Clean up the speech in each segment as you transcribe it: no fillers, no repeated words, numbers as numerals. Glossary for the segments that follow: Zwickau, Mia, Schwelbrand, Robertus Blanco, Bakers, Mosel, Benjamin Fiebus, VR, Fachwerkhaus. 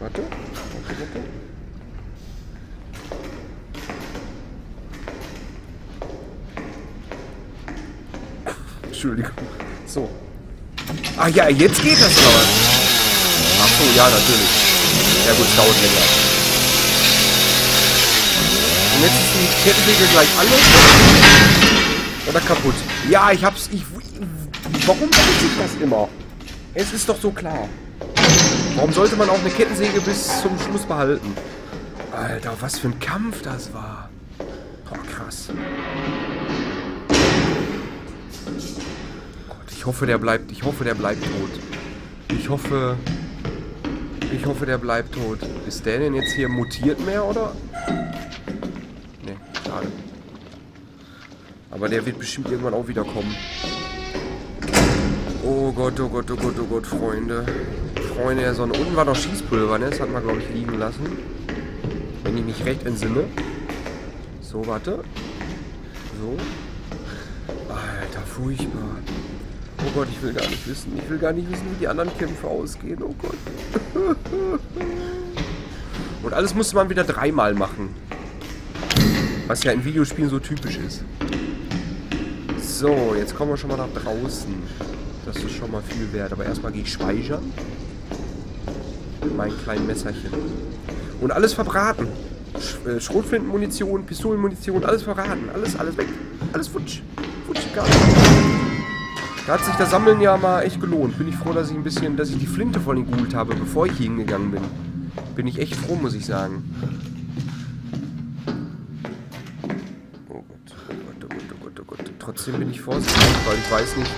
Warte, warte, warte. Entschuldigung. So. Ah ja, jetzt geht das aber. Ach so, ja, natürlich. Ja gut, es dauert länger. Und jetzt ist die Kettensäge gleich alle. Oder kaputt. Ja, ich hab's... warum weiß ich das immer? Es ist doch so klar. Warum sollte man auch eine Kettensäge bis zum Schluss behalten? Alter, was für ein Kampf das war. Oh, krass. Ich hoffe, der bleibt tot. Ich hoffe, der bleibt tot. Ist der denn jetzt hier mutiert mehr, oder? Ne, schade. Aber der wird bestimmt irgendwann auch wiederkommen. Oh Gott, oh Gott, oh Gott, oh Gott, Freunde. Freunde der Sonne. Unten war noch Schießpulver, ne? Das hat man, glaube ich, liegen lassen. Wenn ich mich recht entsinne. So, warte. So. Alter, furchtbar. Oh Gott, ich will gar nicht wissen. Ich will gar nicht wissen, wie die anderen Kämpfe ausgehen. Oh Gott. Und alles musste man wieder dreimal machen. Was ja in Videospielen so typisch ist. So, jetzt kommen wir schon mal nach draußen. Das ist schon mal viel wert. Aber erstmal gehe ich speichern. Mit meinem kleinen Messerchen. Und alles verbraten. Schrotflintenmunition, Pistolenmunition, alles verraten. Alles weg. Alles futsch. Futsch, gar nicht. Da hat sich das Sammeln ja mal echt gelohnt. Bin ich froh, dass ich ein bisschen, dass ich die Flinte vor den geholt habe, bevor ich hier hingegangen bin. Bin ich echt froh, muss ich sagen. Oh Gott, oh Gott, oh Gott, oh Gott, oh Gott. Trotzdem bin ich vorsichtig, weil ich weiß nicht.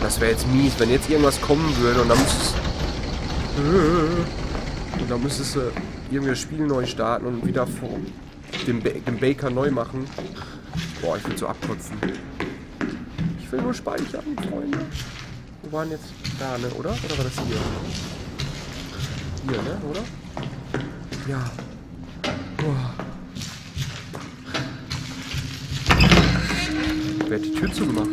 Das wäre jetzt mies, wenn jetzt irgendwas kommen würde und dann müsstest du... Und dann müsstest du irgendwie das Spiel neu starten und wieder vor... Den Baker neu machen. Boah, ich will so abkotzen. Ich will nur speichern, Freunde. Wo waren jetzt? Da, ne, oder? Oder war das hier? Hier, ne, oder? Ja. Boah. Wer hat die Tür zugemacht?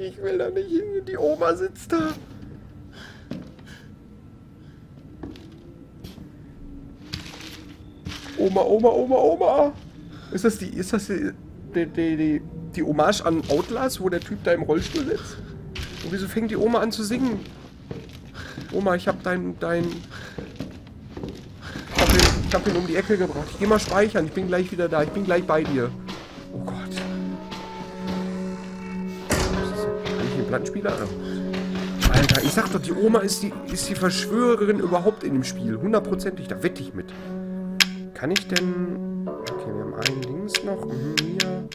Ich will da nicht hin, die Oma sitzt da. Oma, Oma, Oma, Oma. Ist das die Hommage an Outlast, wo der Typ da im Rollstuhl sitzt? Und wieso fängt die Oma an zu singen? Oma, ich hab Ich hab ihn um die Ecke gebracht. Ich geh mal speichern, ich bin gleich wieder da. Ich bin gleich bei dir. Oh Gott. Plattenspieler? Alter, ich sag doch, die Oma ist die Verschwörerin überhaupt in dem Spiel. Hundertprozentig, da wette ich mit. Kann ich denn... Okay, wir haben einen links noch. Hier.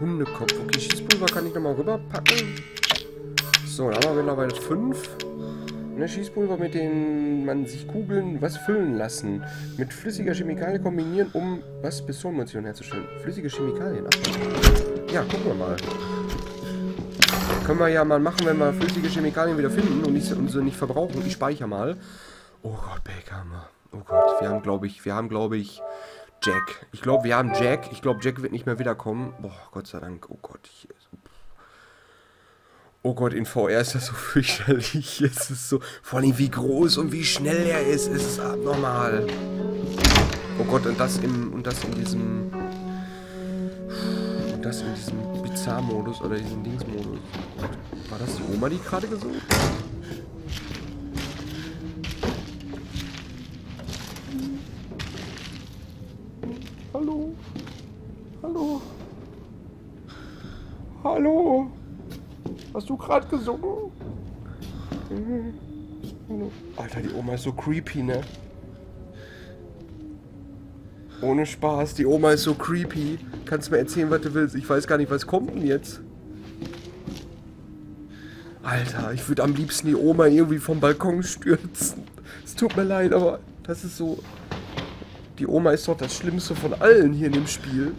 Hundekopf. Okay, Schießpulver kann ich nochmal rüberpacken. So, da haben wir mittlerweile 5. Ne, Schießpulver, mit denen man sich Kugeln was füllen lassen. Mit flüssiger Chemikalie kombinieren, um was Pistolenmunition herzustellen. Flüssige Chemikalien, ach. Ja, gucken wir mal. Können wir ja mal machen, wenn wir flüssige Chemikalien wieder finden und sie nicht verbrauchen. Ich speichere mal. Oh Gott, Backhammer. Oh Gott, wir haben, glaube ich, Jack. Ich glaube, wir haben Jack. Ich glaube, Jack wird nicht mehr wiederkommen. Boah, Gott sei Dank. Oh Gott. Oh Gott, in VR ist das so fürchterlich. Es ist so... Vor allem, wie groß und wie schnell er ist. Es ist abnormal. Oh Gott, und das in diesem Bizarre-Modus oder diesem Dings-Modus. War das die Oma, die gerade gesungen hat? Hallo? Hallo? Hallo? Hast du gerade gesungen? Alter, die Oma ist so creepy, ne? Ohne Spaß, die Oma ist so creepy. Kannst mir erzählen, was du willst. Ich weiß gar nicht, was kommt denn jetzt? Alter, ich würde am liebsten die Oma irgendwie vom Balkon stürzen. Es tut mir leid, aber das ist so... Die Oma ist doch das Schlimmste von allen hier in dem Spiel.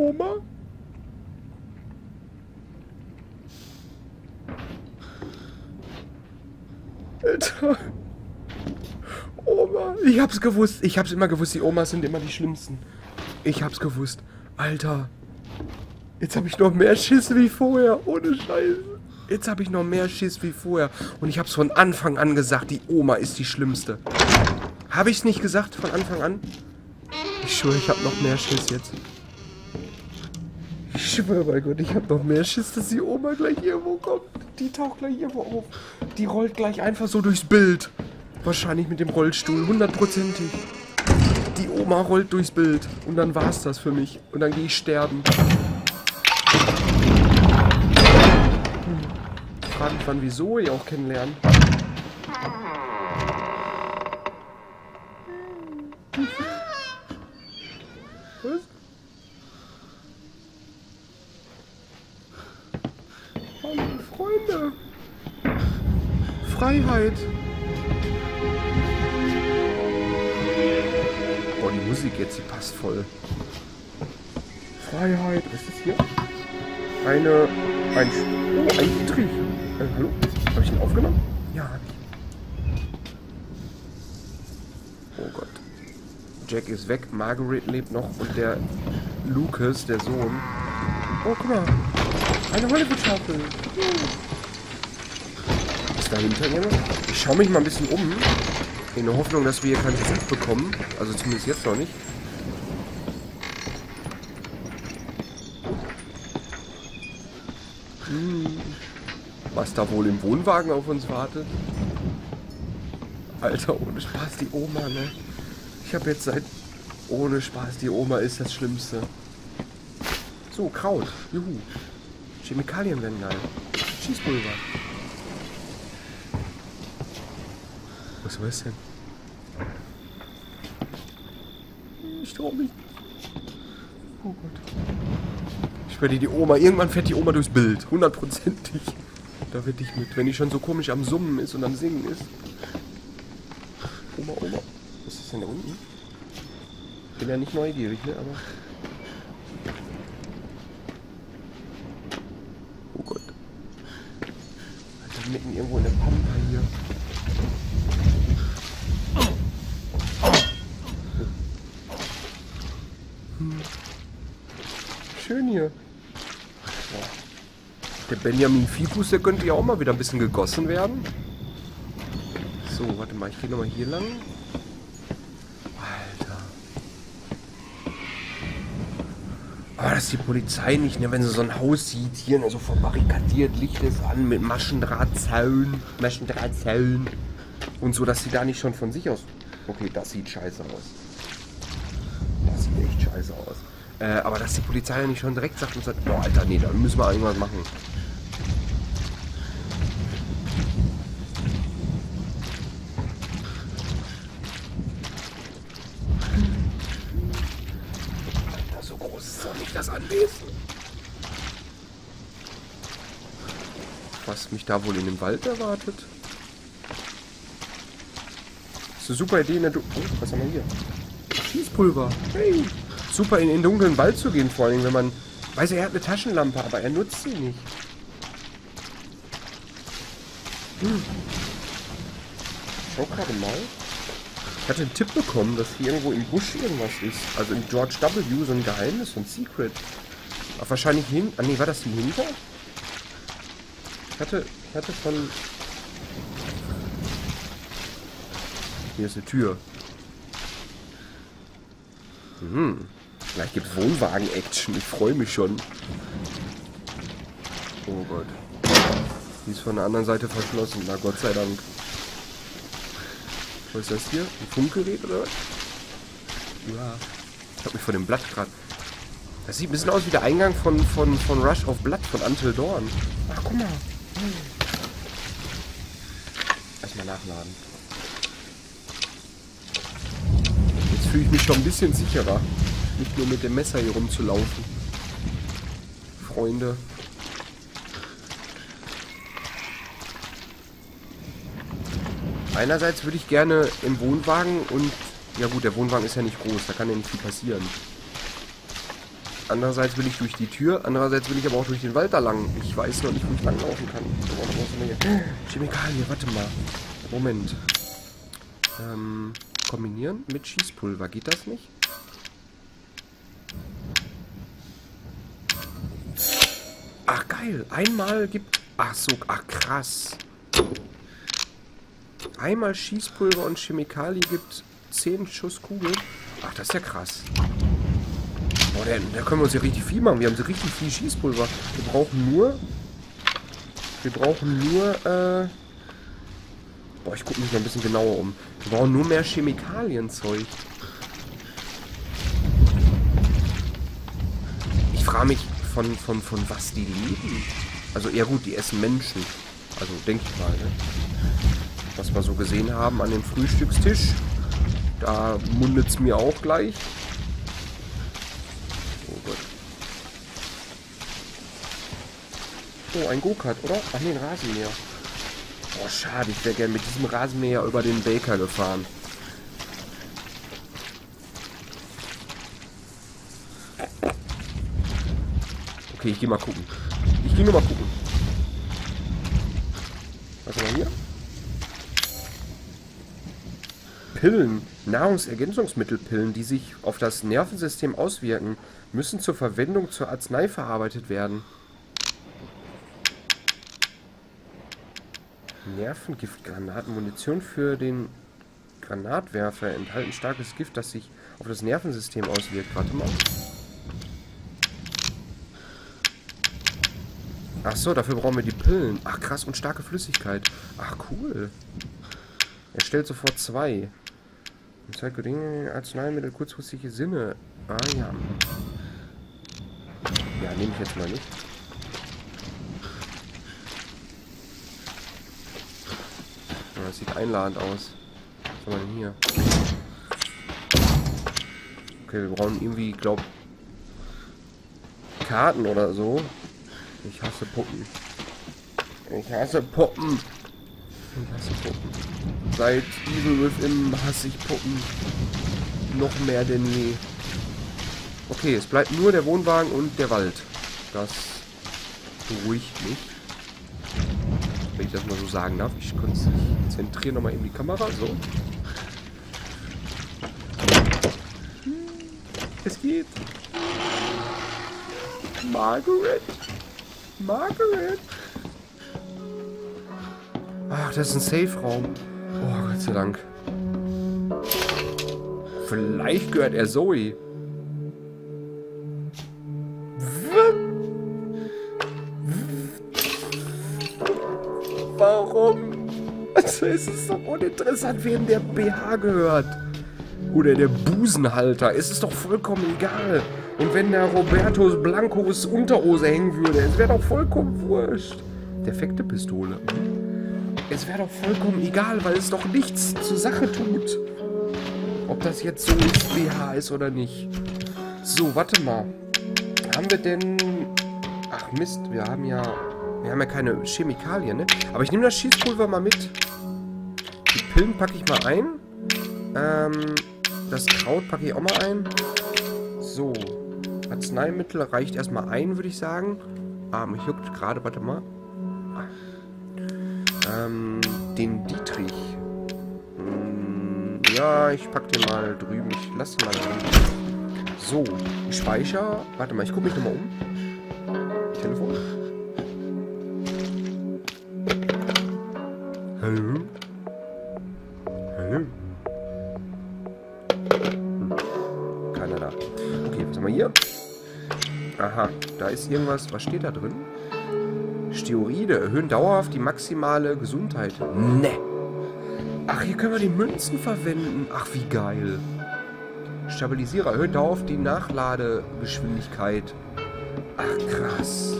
Oma? Alter. Oma. Ich hab's gewusst. Ich hab's immer gewusst. Die Omas sind immer die Schlimmsten. Ich hab's gewusst. Alter. Jetzt hab ich noch mehr Schiss wie vorher. Ohne Scheiße. Jetzt hab ich noch mehr Schiss wie vorher. Und ich hab's von Anfang an gesagt. Die Oma ist die Schlimmste. Hab ich's nicht gesagt von Anfang an? Ich schwöre, ich hab noch mehr Schiss jetzt. Ich schwöre, mein Gott, ich hab noch mehr Schiss, dass die Oma gleich irgendwo kommt. Die taucht gleich irgendwo auf. Die rollt gleich einfach so durchs Bild. Wahrscheinlich mit dem Rollstuhl, hundertprozentig. Die Oma rollt durchs Bild. Und dann war's das für mich. Und dann gehe ich sterben. Ich frage mich, wann wieso ihr auch kennenlernen. Was? Freunde! Freiheit! Boah, die Musik jetzt, die passt voll. Freiheit, was ist das hier? Ein Strich. Hallo? Habe ich ihn aufgenommen? Ja, habe ich. Oh Gott. Jack ist weg, Margaret lebt noch und der Lucas, der Sohn. Oh, guck mal. Eine Hollywood-Schaufel. Ist dahinter jemand? Ich schaue mich mal ein bisschen um. In der Hoffnung, dass wir hier keinen Besuch bekommen. Also zumindest jetzt noch nicht. Was da wohl im Wohnwagen auf uns wartet? Alter, ohne Spaß, die Oma, ne? Ich habe jetzt seit... Ohne Spaß, die Oma ist das Schlimmste. So, Kraut. Juhu. Chemikalien werden geil. Schießpulver. Was war das denn? Ich trau mich. Oh Gott. Ich werde die Oma. Irgendwann fährt die Oma durchs Bild. Hundertprozentig. Da werde ich mit. Wenn die schon so komisch am Summen ist und am Singen ist. Oma, Oma. Was ist denn da unten? Ich bin ja nicht neugierig, ne? Aber... mitten irgendwo in der Pampa hier. Schön hier. Ja. Der Benjamin Fiebus, der könnte ja auch mal wieder ein bisschen gegossen werden. So, warte mal, ich gehe nochmal hier lang. Alter. Aber dass die Polizei nicht, ne, wenn sie so ein Haus sieht, hier so verbarrikadiert, Licht ist an mit Maschendrahtzaun und so, dass sie da nicht schon von sich aus... Okay, das sieht scheiße aus. Das sieht echt scheiße aus. Aber dass die Polizei nicht schon direkt sagt und sagt, boah, Alter, nee, da müssen wir irgendwas machen. Was mich da wohl in dem Wald erwartet? Das ist eine super Idee in der Dunkeln. Oh, was haben wir hier? Schießpulver. Hey. Super in den dunklen Wald zu gehen, vor allem, wenn man... Weiß er, er hat eine Taschenlampe, aber er nutzt sie nicht. Schau gerade mal. Ich hatte einen Tipp bekommen, dass hier irgendwo im Busch irgendwas ist. Also im George W. so ein Geheimnis, so ein Secret. Aber wahrscheinlich hin... Ah nee, war das hier hinter? Ich hatte von... Hier ist eine Tür. Vielleicht gibt es Wohnwagen-Action. Ich freue mich schon. Oh Gott. Die ist von der anderen Seite verschlossen. Na, Gott sei Dank. Was ist das hier? Ein Funkgerät oder was? Ja. Ich hab mich vor dem Blatt gerade. Das sieht ein bisschen aus wie der Eingang von Rush auf Blood von Until Dawn. Ach, guck mal. Erstmal nachladen. Jetzt fühle ich mich schon ein bisschen sicherer. Nicht nur mit dem Messer hier rumzulaufen. Freunde. Einerseits würde ich gerne im Wohnwagen und... Ja gut, der Wohnwagen ist ja nicht groß. Da kann ja nicht viel passieren. Andererseits will ich durch die Tür, andererseits will ich aber auch durch den Wald da lang. Ich weiß noch nicht, wo ich langlaufen kann. Chemikalie, warte mal. Moment. Kombinieren mit Schießpulver. Geht das nicht? Ach, geil. Einmal gibt... Ach so, ach krass. Einmal Schießpulver und Chemikalie gibt 10 Schuss Kugel. Ach, das ist ja krass. Oh, da können wir uns ja richtig viel machen. Wir haben so richtig viel Schießpulver. Wir brauchen nur... Boah, ich gucke mich mal ein bisschen genauer um. Wir brauchen nur mehr Chemikalienzeug. Ich frage mich, von was die leben. Also, ja gut, die essen Menschen. Also, denke ich mal, ne? Was wir so gesehen haben an dem Frühstückstisch. Da mundet es mir auch gleich. Oh, ein Go-Kart, oder? Ach nee, ein Rasenmäher. Oh, schade, ich wäre gerne mit diesem Rasenmäher über den Baker gefahren. Okay, ich gehe mal gucken. Ich gehe nur mal gucken. Was haben wir hier? Pillen. Nahrungsergänzungsmittelpillen, die sich auf das Nervensystem auswirken, müssen zur Verwendung zur Arznei verarbeitet werden. Nervengiftgranaten. Munition für den Granatwerfer enthalten starkes Gift, das sich auf das Nervensystem auswirkt. Warte mal. Ach so, dafür brauchen wir die Pillen. Ach krass, und starke Flüssigkeit. Ach cool. Er stellt sofort 2. Und zeigt geringe Arzneimittel, kurzfristige Sinne. Ah ja. Ja, nehme ich jetzt mal nicht. Das sieht einladend aus. Was haben wir denn hier? Okay, wir brauchen irgendwie, glaub... Karten oder so. Ich hasse Puppen. Ich hasse Puppen. Ich hasse Puppen. Seit Evil Within hasse ich Puppen. Noch mehr denn je. Okay, es bleibt nur der Wohnwagen und der Wald. Das beruhigt mich. Wenn ich das mal so sagen darf. Ich konzentriere nochmal eben die Kamera. So. Es geht. Margaret. Margaret. Ach, das ist ein Safe-Raum. Oh, Gott sei Dank. Vielleicht gehört er Zoe. Warum? Also es ist doch uninteressant, wem der BH gehört. Oder der Busenhalter. Es ist doch vollkommen egal. Und wenn der Robertus Blancos Unterhose hängen würde, es wäre doch vollkommen wurscht. Defekte Pistole. Es wäre doch vollkommen egal, weil es doch nichts zur Sache tut. Ob das jetzt so ist, BH ist oder nicht. So, warte mal. Haben wir denn... Ach Mist, wir haben ja keine Chemikalien, ne? Aber ich nehme das Schießpulver mal mit. Die Pillen packe ich mal ein. Das Kraut packe ich auch mal ein. So. Arzneimittel reicht erstmal ein, würde ich sagen. Ah, mich juckt gerade, warte mal. Den Dietrich. Ja, ich packe den mal drüben. Ich lasse den mal drüben. So, Speicher. Warte mal, ich gucke mich nochmal um. Telefon. Hallo? Hallo? Keiner da. Okay, was haben wir hier? Aha, da ist irgendwas. Was steht da drin? Steroide erhöhen dauerhaft die maximale Gesundheit. Ne. Ach, hier können wir die Münzen verwenden. Ach, wie geil. Stabilisierer erhöht auf die Nachladegeschwindigkeit. Ach, krass.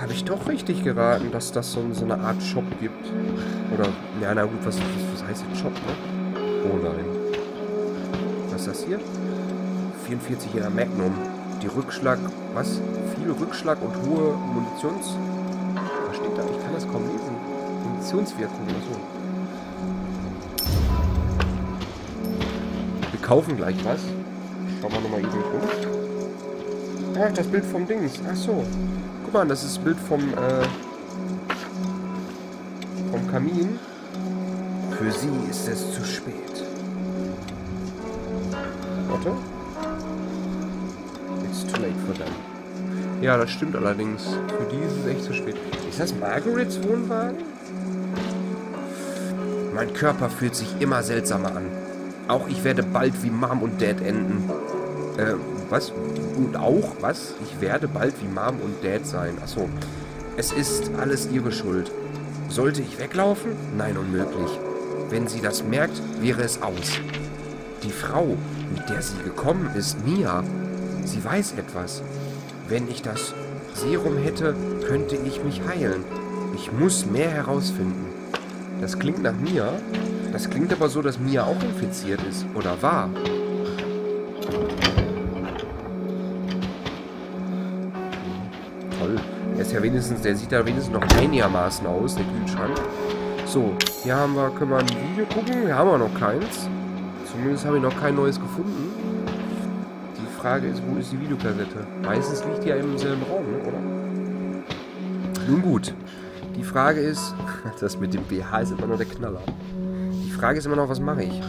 Habe ich doch richtig geraten, dass das so eine Art Shop gibt. Oder, ja, na gut, was heißt jetzt Shop, ne? Oh nein. Was ist das hier? 44 in der Magnum. Die Rückschlag, was? Viel Rückschlag und hohe Munitions... Was steht da? Ich kann das kaum lesen. Munitionswirkung oder so. Wir kaufen gleich was. Schauen wir nochmal eben rum. Ach, das Bild vom Dings. Ach so. Guck mal, das ist das Bild vom Kamin. Für sie ist es zu spät. Warte. It's too late for them. Ja, das stimmt allerdings. Für die ist es echt zu spät. Ist das Margarets Wohnwagen? Mein Körper fühlt sich immer seltsamer an. Auch ich werde bald wie Mom und Dad enden. Was? Und auch was? Ich werde bald wie Mom und Dad sein. Achso. Es ist alles ihre Schuld. Sollte ich weglaufen? Nein, unmöglich. Wenn sie das merkt, wäre es aus. Die Frau, mit der sie gekommen ist, Mia, sie weiß etwas. Wenn ich das Serum hätte, könnte ich mich heilen. Ich muss mehr herausfinden. Das klingt nach Mia. Das klingt aber so, dass Mia auch infiziert ist. Oder war. Toll. Der sieht da wenigstens noch einigermaßen aus, der Kühlschrank. So, hier haben wir, können wir ein Video gucken. Hier haben wir noch keins. Zumindest habe ich noch kein neues gefunden. Die Frage ist, wo ist die Videokassette? Meistens liegt die ja im selben Raum, ne, oder? Nun gut. Die Frage ist, das mit dem BH ist immer noch der Knaller. Die Frage ist immer noch, was mache ich?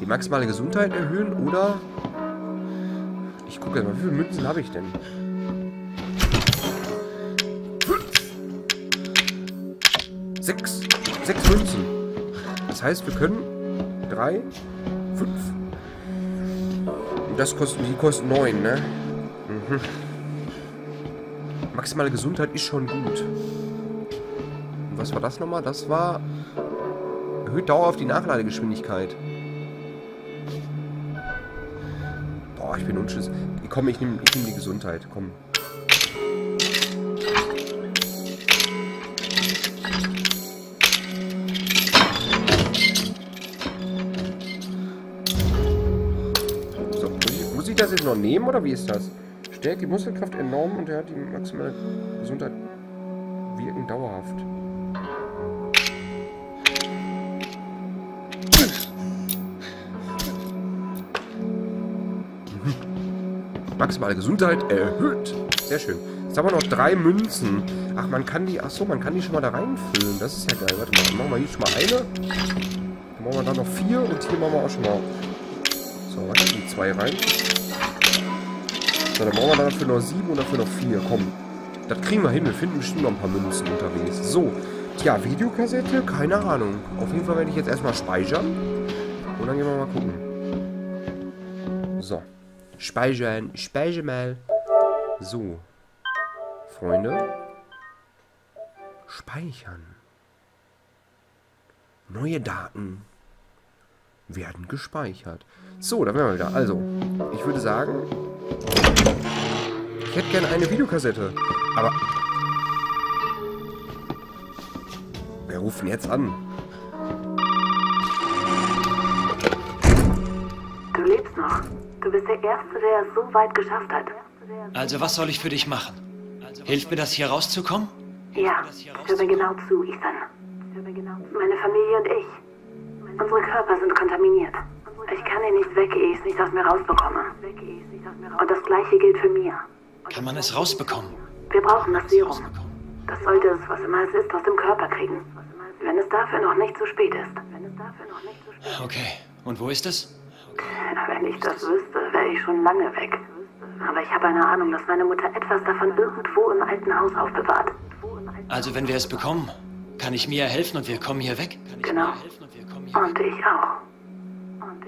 Die maximale Gesundheit erhöhen oder... Ich gucke jetzt mal, wie viele Münzen habe ich denn? Sechs Münzen. Das heißt, wir können 3, 5. Und die kosten 9, ne? Mhm. Maximale Gesundheit ist schon gut. Und was war das nochmal? Das war... Erhöht Dauer auf die Nachladegeschwindigkeit. Boah, ich bin unschlüssig. Komm, ich nehm die Gesundheit. Komm. So, muss ich das jetzt noch nehmen oder wie ist das? Stärkt die Muskelkraft enorm und er hat die maximale Gesundheit wirken dauerhaft. Maximale Gesundheit erhöht. Sehr schön. Jetzt haben wir noch 3 Münzen. Ach, man kann die schon mal da reinfüllen. Das ist ja geil. Warte mal, dann machen wir hier schon mal eine. Dann machen wir da noch 4 und hier machen wir auch schon mal. So, warte, die 2 rein. So, dann brauchen wir dafür noch 7 und dafür noch 4. Komm, das kriegen wir hin. Wir finden bestimmt noch ein paar Münzen unterwegs. So, tja, Videokassette? Keine Ahnung. Auf jeden Fall werde ich jetzt erstmal speichern. Und dann gehen wir mal gucken. So, speichern. Speichere mal. So, Freunde. Speichern. Neue Daten werden gespeichert. So, da wären wir wieder. Also, ich würde sagen... Ich hätte gerne eine Videokassette, aber... Wir rufen jetzt an. Du lebst noch. Du bist der Erste, der es so weit geschafft hat. Also was soll ich für dich machen? Hilft mir das, hier rauszukommen? Ja, hör mir genau zu, Ethan. Meine Familie und ich. Unsere Körper sind kontaminiert. Ich kann ihn nicht weg, ehe ich es nicht aus mir rausbekomme. Und das Gleiche gilt für Mia. Kann man es rausbekommen? Wir brauchen das Serum. Das sollte es, was immer es ist, aus dem Körper kriegen. Wenn es dafür noch nicht zu spät ist. Okay. Und wo ist es? Wenn ich das wüsste, wäre ich schon lange weg. Aber ich habe eine Ahnung, dass meine Mutter etwas davon irgendwo im alten Haus aufbewahrt. Also wenn wir es bekommen, kann ich Mia helfen und wir kommen hier weg? Genau. Und ich auch.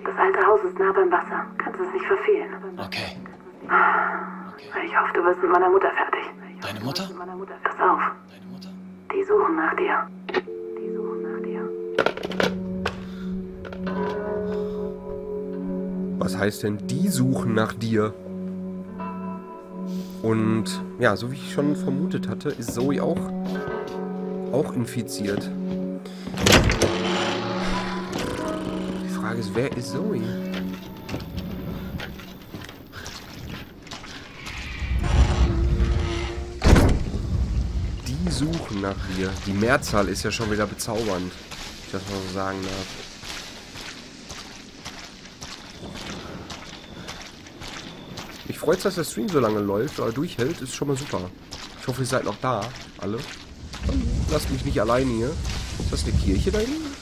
Das alte Haus ist nah beim Wasser. Kannst es nicht verfehlen. Okay. Ich hoffe, du wirst mit meiner Mutter fertig. Deine Mutter? Pass auf. Deine Mutter? Die suchen nach dir. Die suchen nach dir. Was heißt denn, die suchen nach dir? Und ja, so wie ich schon vermutet hatte, ist Zoe auch infiziert. Die Frage ist, wer ist Zoe? Die suchen nach dir. Die Mehrzahl ist ja schon wieder bezaubernd, wenn ich das mal so sagen darf. Ich freue mich, dass der Stream so lange läuft oder durchhält. Ist schon mal super. Ich hoffe, ihr seid noch da, alle. Lasst mich nicht allein hier. Ist das eine Kirche da hinten?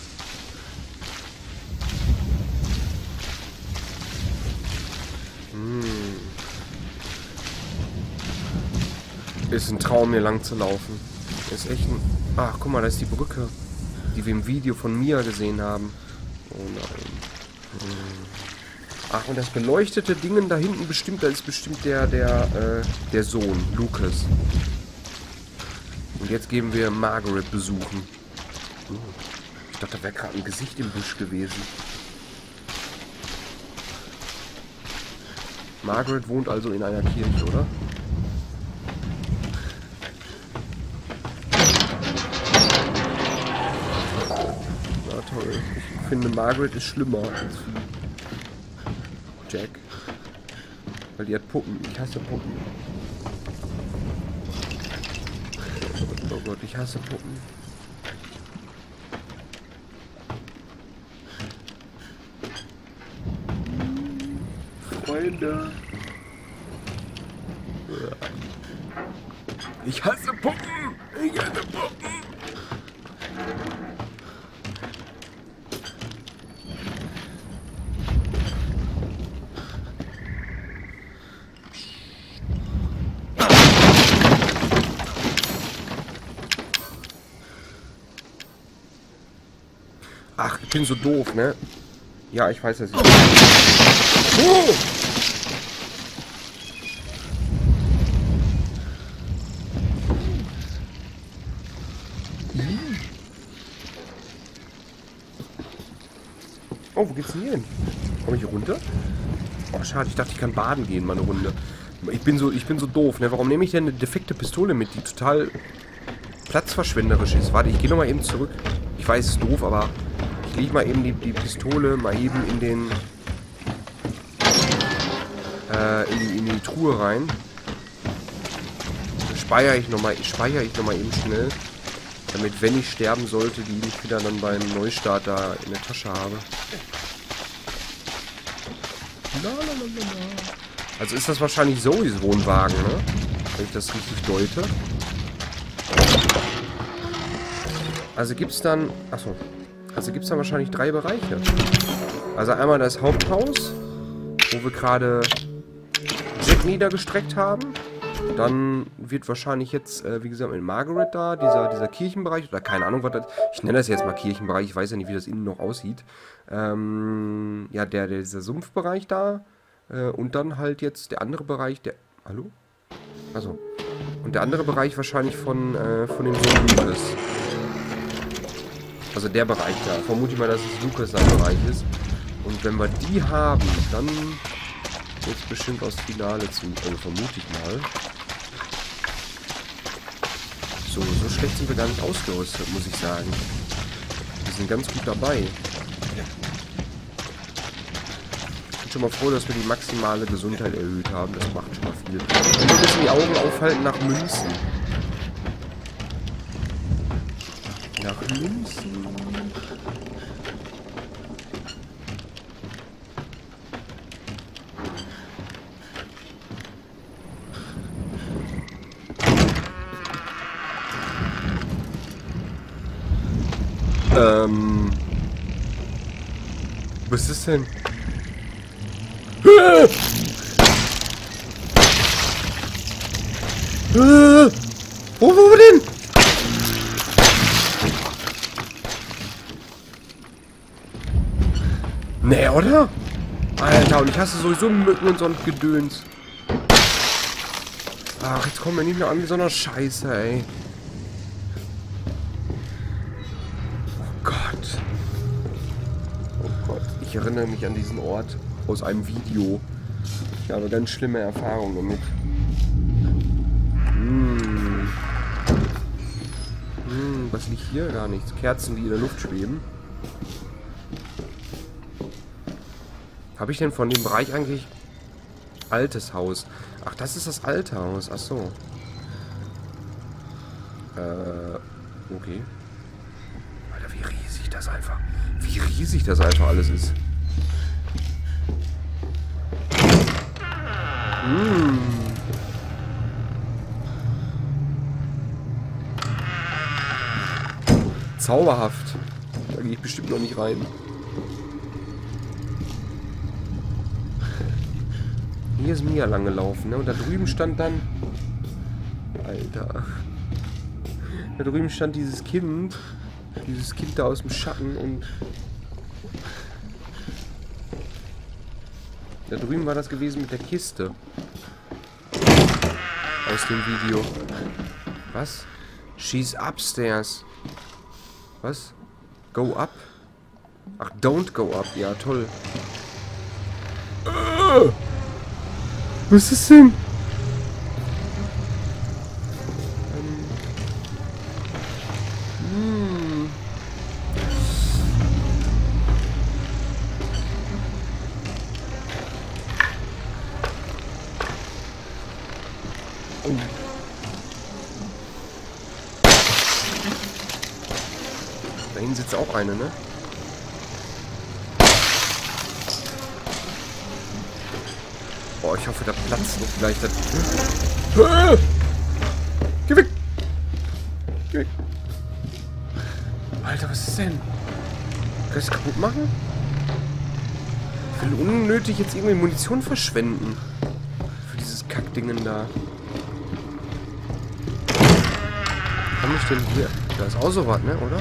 Ist ein Traum, hier lang zu laufen. Ist echt ein... Ach, guck mal, da ist die Brücke, die wir im Video von Mia gesehen haben. Oh nein. Ach, und das beleuchtete Ding da hinten bestimmt, da ist bestimmt der Sohn, Lucas. Und jetzt gehen wir Margaret besuchen. Ich dachte, da wäre gerade ein Gesicht im Busch gewesen. Margaret wohnt also in einer Kirche, oder? Na toll. Ich finde, Margaret ist schlimmer als Jack. Weil die hat Puppen. Ich hasse Puppen. Oh Gott, ich hasse Puppen. Freunde. Ich hasse Puppen. Ich hasse Puppen. Ach, ich bin so doof, ne? Ja, ich weiß, dass ich... Oh! Oh, wo geht's denn hier hin? Komm ich hier runter? Oh, schade, ich dachte, ich kann baden gehen, mal eine Runde. Ich bin so doof, ne? Warum nehme ich denn eine defekte Pistole mit, die total platzverschwenderisch ist? Warte, ich gehe nochmal eben zurück. Ich weiß, es ist doof, aber... Ich lege mal eben die Pistole mal eben in den in die Truhe rein. Speichere ich nochmal eben schnell, damit, wenn ich sterben sollte, die nicht wieder dann beim Neustart da in der Tasche habe. Also ist das wahrscheinlich Zoes Wohnwagen, ne? Wenn ich das richtig deute. Also gibt's dann... Achso. Also gibt es da wahrscheinlich drei Bereiche. Also einmal das Haupthaus, wo wir gerade Jack niedergestreckt haben. Dann wird wahrscheinlich jetzt, wie gesagt, mit Margaret da, dieser Kirchenbereich, oder keine Ahnung, was das... Ich nenne das jetzt mal Kirchenbereich, ich weiß ja nicht, wie das innen noch aussieht. Ja, dieser Sumpfbereich da. Und dann halt jetzt der andere Bereich, der... Hallo? Achso. Und der andere Bereich wahrscheinlich von dem Sohn Lucas. Also der Bereich da. Vermute ich mal, dass es Lucas sein Bereich ist. Und wenn wir die haben, dann wird es bestimmt aufs Finale zu. Also vermute ich mal. So schlecht sind wir gar nicht ausgerüstet, muss ich sagen. Wir sind ganz gut dabei. Ich bin schon mal froh, dass wir die maximale Gesundheit erhöht haben. Das macht schon mal viel. Und wir müssen die Augen aufhalten nach Münzen. Nach Münzen. Was ist denn? Wo denn? Nee, oder? Alter, und ich hasse sowieso Mücken und so ein Gedöns. Ach, jetzt kommen wir nicht mehr an mit so einer Scheiße, ey. Gott. Oh Gott, ich erinnere mich an diesen Ort aus einem Video. Ich habe ganz schlimme Erfahrungen damit. Was liegt hier? Gar nichts. Kerzen, die in der Luft schweben. Habe ich denn von dem Bereich eigentlich altes Haus? Ach, das ist das alte Haus. Ach so. Okay. Alter, wie riesig das einfach. Wie riesig das einfach alles ist. Zauberhaft. Da gehe ich bestimmt noch nicht rein. Hier ist Mia lang gelaufen, ne? Und da drüben stand dann... Alter. Da drüben stand dieses Kind. Dieses Kind da aus dem Schatten und... Da drüben war das gewesen mit der Kiste. Aus dem Video. Was? She's upstairs. Was? Go up? Ach, don't go up. Ja, toll. Was ist denn? Oh. Da hinten sitzt auch eine, ne? Boah, ich hoffe, da platzt nicht gleich das... Geh weg! Geh weg! Alter, was ist denn? Kannst du das kaputt machen? Ich will unnötig jetzt irgendwie Munition verschwenden. Für dieses Kackdingen da. Kann ich denn hier... Da ist auch so was, ne, oder?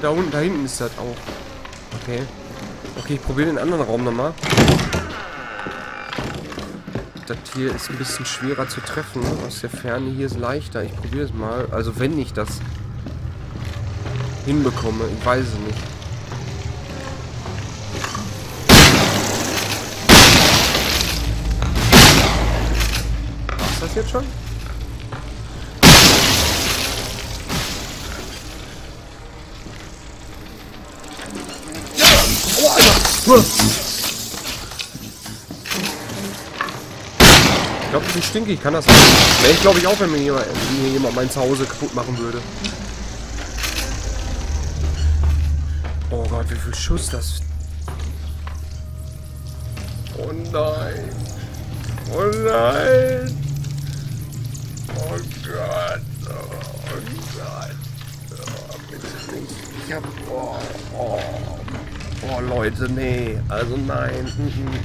Da unten, da hinten ist das auch. Okay. Okay, ich probiere den anderen Raum nochmal. Das hier ist ein bisschen schwerer zu treffen. Aus der Ferne hier ist leichter. Ich probiere es mal. Also wenn ich das hinbekomme, ich weiß es nicht. Was ist das jetzt schon? Ich glaube, ich bin stinkig, ich kann das nicht. Wäre ich glaube ich auch, wenn mir jemand mein Zuhause kaputt machen würde. Oh Gott, wie viel Schuss das... Oh nein! Oh nein! Oh Gott! Oh Gott! Oh, bitte nicht. Ich hab... Oh, oh. Oh Leute, nee, also nein.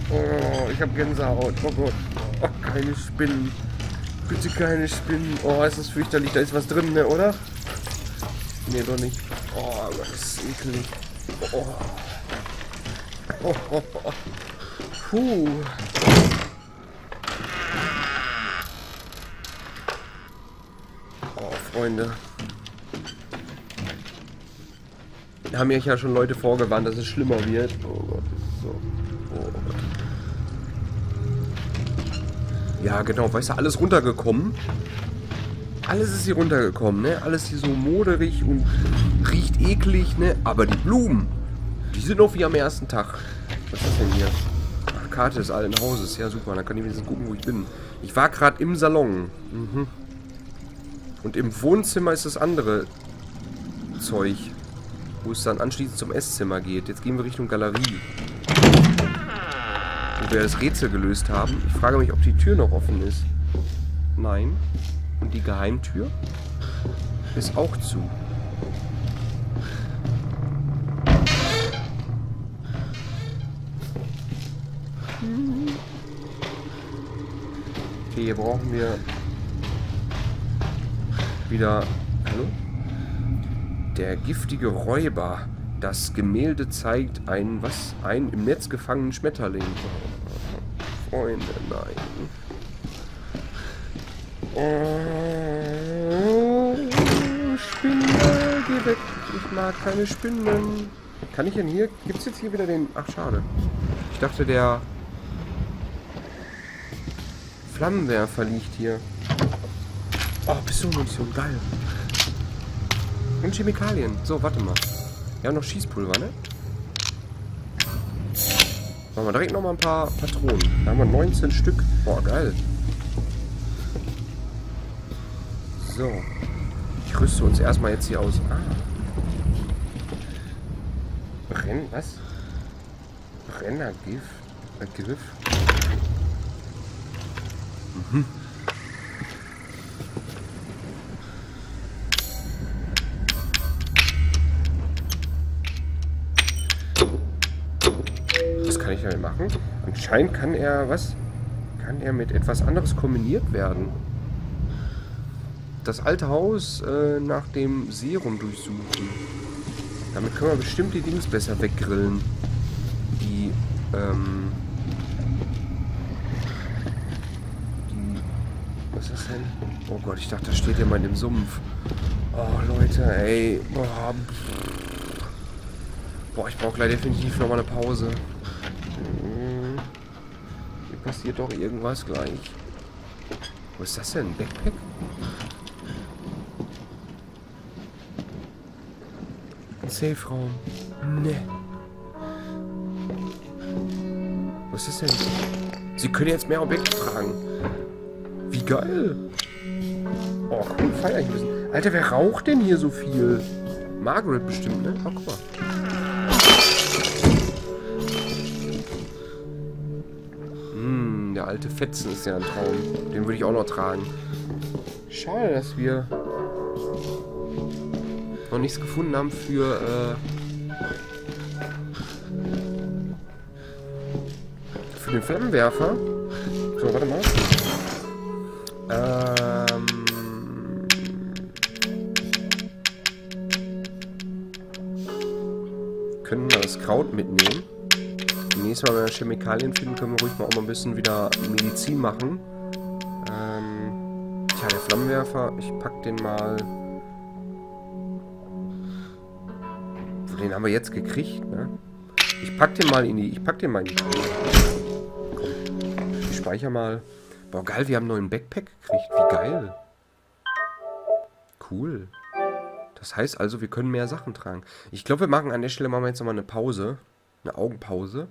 Oh, ich hab Gänsehaut. Oh Gott. Oh, keine Spinnen. Bitte keine Spinnen. Oh, ist das fürchterlich. Da ist was drin, ne, oder? Nee, doch nicht. Oh, das ist eklig. Oh. Oh, oh, oh. Puh. Oh, Freunde. Haben mich ja schon Leute vorgewarnt, dass es schlimmer wird. Oh Gott, so. Oh Gott. Ja, genau, weißt du, alles runtergekommen. Alles ist hier runtergekommen, ne? Alles hier so moderig und riecht eklig, ne? Aber die Blumen, die sind noch wie am ersten Tag. Was ist das denn hier? Ach, Karte des alten Hauses. Ja, super, dann kann ich wenigstens gucken, wo ich bin. Ich war gerade im Salon. Mhm. Und im Wohnzimmer ist das andere Zeug, wo es dann anschließend zum Esszimmer geht. Jetzt gehen wir Richtung Galerie. Wo wir das Rätsel gelöst haben. Ich frage mich, ob die Tür noch offen ist. Nein. Und die Geheimtür ist auch zu. Okay, hier brauchen wir wieder... Hallo? Der giftige Räuber. Das Gemälde zeigt einen, was? Einen im Netz gefangenen Schmetterling. Freunde, nein. Oh, Spinne, geh weg. Ich mag keine Spinnen. Kann ich denn hier? Gibt's jetzt hier wieder den... Ach, schade. Ich dachte, der... Flammenwerfer liegt hier. Oh, Pistolmunition, geil. Und Chemikalien. So, warte mal. Wir haben noch Schießpulver, ne? Machen wir direkt nochmal ein paar Patronen. Da haben wir 19 Stück. Boah, geil. So. Ich rüste uns erstmal jetzt hier aus. Ah. Brenn... Was? Brennergriff? Griff? Mhm. Was kann ich damit machen? Anscheinend kann er... Was? Kann er mit etwas anderes kombiniert werden? Das alte Haus nach dem Serum durchsuchen. Damit können wir bestimmt die Dings besser weggrillen. Die... Was ist das denn? Oh Gott, ich dachte, das steht ja mal in dem Sumpf. Oh, Leute, ey. Boah, ich brauche gleich definitiv nochmal eine Pause. Hier passiert doch irgendwas gleich. Wo ist das denn? Backpack? Ein Safe-Raum. Ne. Was ist das denn? Sie können jetzt mehr Objekte tragen. Wie geil. Oh, cool, feier ich ein bisschen. Alter, wer raucht denn hier so viel? Margaret bestimmt, ne? Oh, guck mal. Der alte Fetzen ist ja ein Traum. Den würde ich auch noch tragen. Schade, dass wir noch nichts gefunden haben für den Flammenwerfer. So, warte mal. Können wir das Kraut mitnehmen? Nächstes Mal, wenn wir Chemikalien finden, können wir ruhig mal auch mal ein bisschen wieder Medizin machen. Tja, der Flammenwerfer, ich pack den mal. Den haben wir jetzt gekriegt, ne? Ich pack den mal in die. Ich speichere mal. Boah, geil, wir haben einen neuen Backpack gekriegt. Wie geil. Cool. Das heißt also, wir können mehr Sachen tragen. Ich glaube, wir machen an der Stelle jetzt nochmal eine Pause. Eine Augenpause.